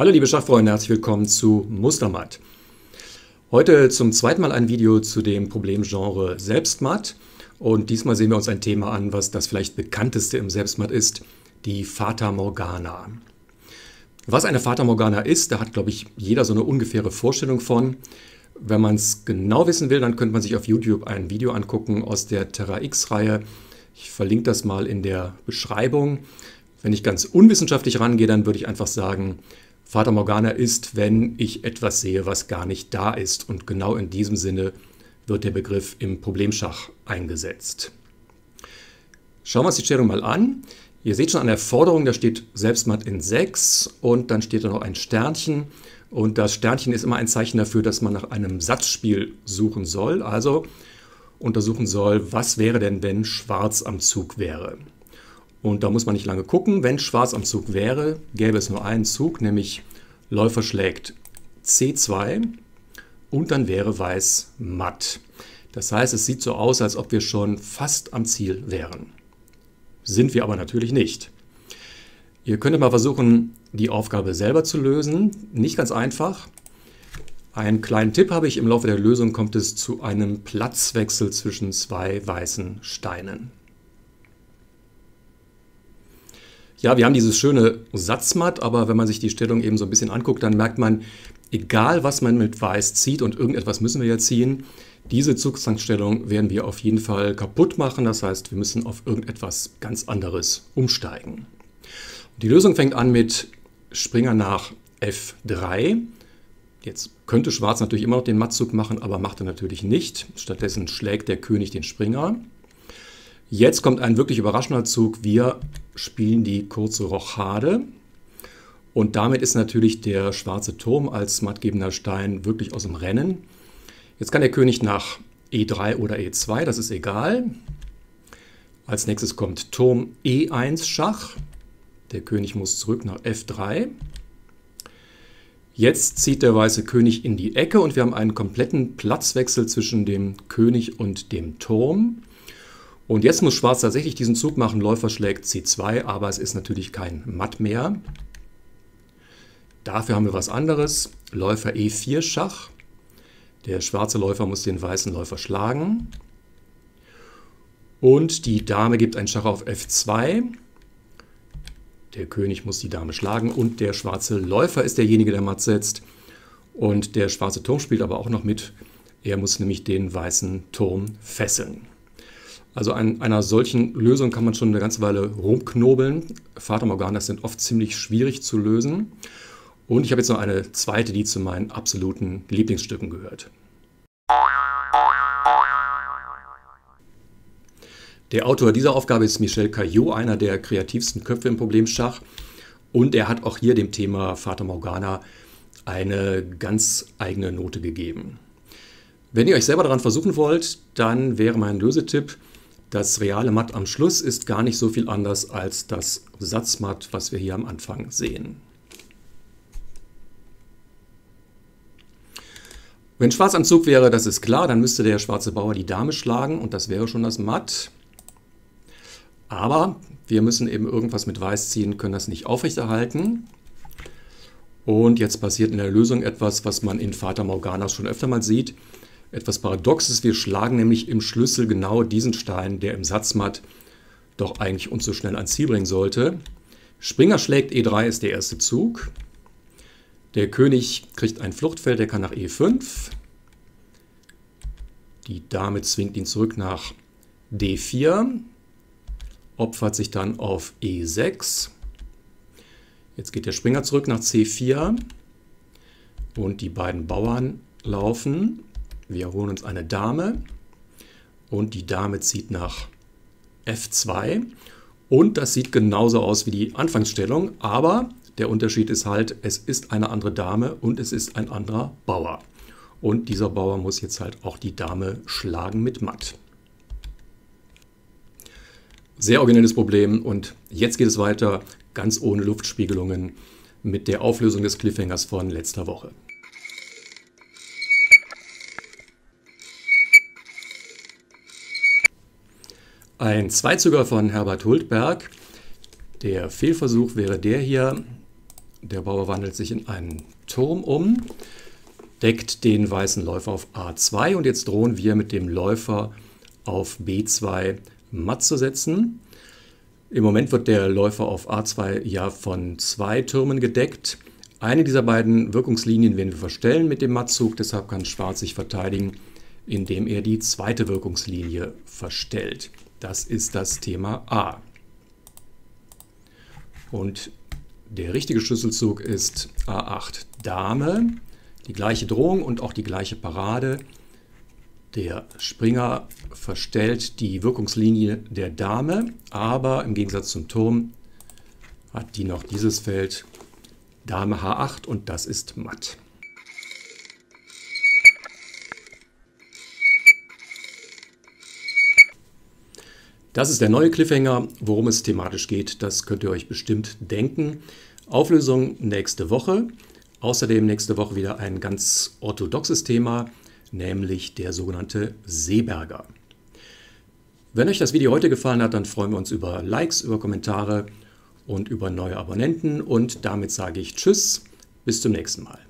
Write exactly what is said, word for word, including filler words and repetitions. Hallo liebe Schachfreunde, herzlich willkommen zu Mustermatt. Heute zum zweiten Mal ein Video zu dem Problemgenre Selbstmatt. Und diesmal sehen wir uns ein Thema an, was das vielleicht bekannteste im Selbstmatt ist, die Fata Morgana. Was eine Fata Morgana ist, da hat, glaube ich, jeder so eine ungefähre Vorstellung von. Wenn man es genau wissen will, dann könnte man sich auf YouTube ein Video angucken aus der Terra X-Reihe. Ich verlinke das mal in der Beschreibung. Wenn ich ganz unwissenschaftlich rangehe, dann würde ich einfach sagen, Fata Morgana ist, wenn ich etwas sehe, was gar nicht da ist. Und genau in diesem Sinne wird der Begriff im Problemschach eingesetzt. Schauen wir uns die Stellung mal an. Ihr seht schon an der Forderung, da steht Selbstmatt in sechs und dann steht da noch ein Sternchen. Und das Sternchen ist immer ein Zeichen dafür, dass man nach einem Satzspiel suchen soll. Also untersuchen soll, was wäre denn, wenn Schwarz am Zug wäre. Und da muss man nicht lange gucken. Wenn Schwarz am Zug wäre, gäbe es nur einen Zug, nämlich Läufer schlägt C zwei und dann wäre Weiß matt. Das heißt, es sieht so aus, als ob wir schon fast am Ziel wären. Sind wir aber natürlich nicht. Ihr könnt mal versuchen, die Aufgabe selber zu lösen. Nicht ganz einfach. Einen kleinen Tipp habe ich, im Laufe der Lösung kommt es zu einem Platzwechsel zwischen zwei weißen Steinen. Ja, wir haben dieses schöne Satzmatt, aber wenn man sich die Stellung eben so ein bisschen anguckt, dann merkt man, egal was man mit Weiß zieht, und irgendetwas müssen wir ja ziehen, diese Zugzwangstellung werden wir auf jeden Fall kaputt machen. Das heißt, wir müssen auf irgendetwas ganz anderes umsteigen. Die Lösung fängt an mit Springer nach F drei. Jetzt könnte Schwarz natürlich immer noch den Mattzug machen, aber macht er natürlich nicht. Stattdessen schlägt der König den Springer. Jetzt kommt ein wirklich überraschender Zug. Wir spielen die kurze Rochade. Und damit ist natürlich der schwarze Turm als mattgebender Stein wirklich aus dem Rennen. Jetzt kann der König nach E drei oder E zwei, das ist egal. Als nächstes kommt Turm E eins Schach. Der König muss zurück nach F drei. Jetzt zieht der weiße König in die Ecke und wir haben einen kompletten Platzwechsel zwischen dem König und dem Turm. Und jetzt muss Schwarz tatsächlich diesen Zug machen, Läufer schlägt C zwei, aber es ist natürlich kein Matt mehr. Dafür haben wir was anderes, Läufer E vier Schach. Der schwarze Läufer muss den weißen Läufer schlagen. Und die Dame gibt ein Schach auf F zwei. Der König muss die Dame schlagen und der schwarze Läufer ist derjenige, der matt setzt. Und der schwarze Turm spielt aber auch noch mit. Er muss nämlich den weißen Turm fesseln. Also an einer solchen Lösung kann man schon eine ganze Weile rumknobeln. Fata Morganas sind oft ziemlich schwierig zu lösen. Und ich habe jetzt noch eine zweite, die zu meinen absoluten Lieblingsstücken gehört. Der Autor dieser Aufgabe ist Michel Cailloux, einer der kreativsten Köpfe im Problemschach. Und er hat auch hier dem Thema Fata Morgana eine ganz eigene Note gegeben. Wenn ihr euch selber daran versuchen wollt, dann wäre mein Lösetipp: Das reale Matt am Schluss ist gar nicht so viel anders als das Satzmatt, was wir hier am Anfang sehen. Wenn Schwarz am Zug wäre, das ist klar, dann müsste der schwarze Bauer die Dame schlagen und das wäre schon das Matt. Aber wir müssen eben irgendwas mit Weiß ziehen, können das nicht aufrechterhalten. Und jetzt passiert in der Lösung etwas, was man in Fata Morganas schon öfter mal sieht. Etwas Paradoxes, wir schlagen nämlich im Schlüssel genau diesen Stein, der im Satzmatt doch eigentlich uns so schnell ans Ziel bringen sollte. Springer schlägt E drei ist der erste Zug. Der König kriegt ein Fluchtfeld, der kann nach E fünf. Die Dame zwingt ihn zurück nach D vier, opfert sich dann auf E sechs. Jetzt geht der Springer zurück nach C vier und die beiden Bauern laufen. Wir holen uns eine Dame und die Dame zieht nach F zwei und das sieht genauso aus wie die Anfangsstellung, aber der Unterschied ist halt, es ist eine andere Dame und es ist ein anderer Bauer. Und dieser Bauer muss jetzt halt auch die Dame schlagen mit Matt. Sehr originelles Problem und jetzt geht es weiter, ganz ohne Luftspiegelungen, mit der Auflösung des Cliffhangers von letzter Woche. Ein Zweizüger von Herbert Huldberg. Der Fehlversuch wäre der hier. Der Bauer wandelt sich in einen Turm um, deckt den weißen Läufer auf A zwei und jetzt drohen wir mit dem Läufer auf B zwei matt zu setzen. Im Moment wird der Läufer auf A zwei ja von zwei Türmen gedeckt. Eine dieser beiden Wirkungslinien werden wir verstellen mit dem Mattzug, deshalb kann Schwarz sich verteidigen, indem er die zweite Wirkungslinie verstellt. Das ist das Thema A. Und der richtige Schlüsselzug ist A acht Dame, die gleiche Drohung und auch die gleiche Parade. Der Springer verstellt die Wirkungslinie der Dame, aber im Gegensatz zum Turm hat die noch dieses Feld Dame H acht und das ist matt. Das ist der neue Cliffhanger, worum es thematisch geht, das könnt ihr euch bestimmt denken. Auflösung nächste Woche. Außerdem nächste Woche wieder ein ganz orthodoxes Thema, nämlich der sogenannte Seeberger. Wenn euch das Video heute gefallen hat, dann freuen wir uns über Likes, über Kommentare und über neue Abonnenten. Und damit sage ich Tschüss, bis zum nächsten Mal.